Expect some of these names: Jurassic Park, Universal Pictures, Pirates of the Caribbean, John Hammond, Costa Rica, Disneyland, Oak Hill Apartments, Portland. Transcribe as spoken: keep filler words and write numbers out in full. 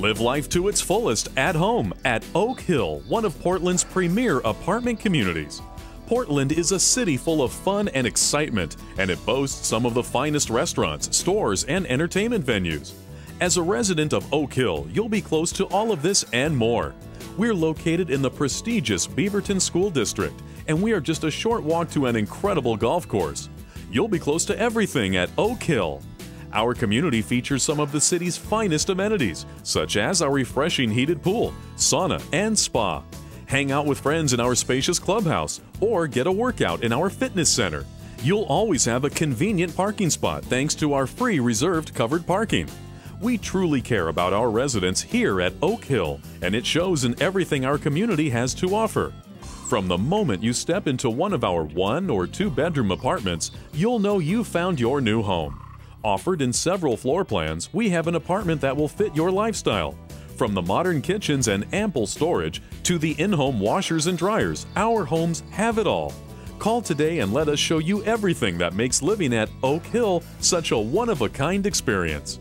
Live life to its fullest at home at Oak Hill, one of Portland's premier apartment communities. Portland is a city full of fun and excitement, and it boasts some of the finest restaurants, stores, and entertainment venues. As a resident of Oak Hill, you'll be close to all of this and more. We're located in the prestigious Beaverton School District, and we are just a short walk to an incredible golf course. You'll be close to everything at Oak Hill. Our community features some of the city's finest amenities, such as our refreshing heated pool, sauna, and spa. Hang out with friends in our spacious clubhouse or get a workout in our fitness center. You'll always have a convenient parking spot thanks to our free reserved covered parking. We truly care about our residents here at Oak Hill, and it shows in everything our community has to offer. From the moment you step into one of our one or two bedroom apartments, you'll know you found your new home. Offered in several floor plans, we have an apartment that will fit your lifestyle. From the modern kitchens and ample storage to the in-home washers and dryers, our homes have it all. Call today and let us show you everything that makes living at Oak Hill such a one-of-a-kind experience.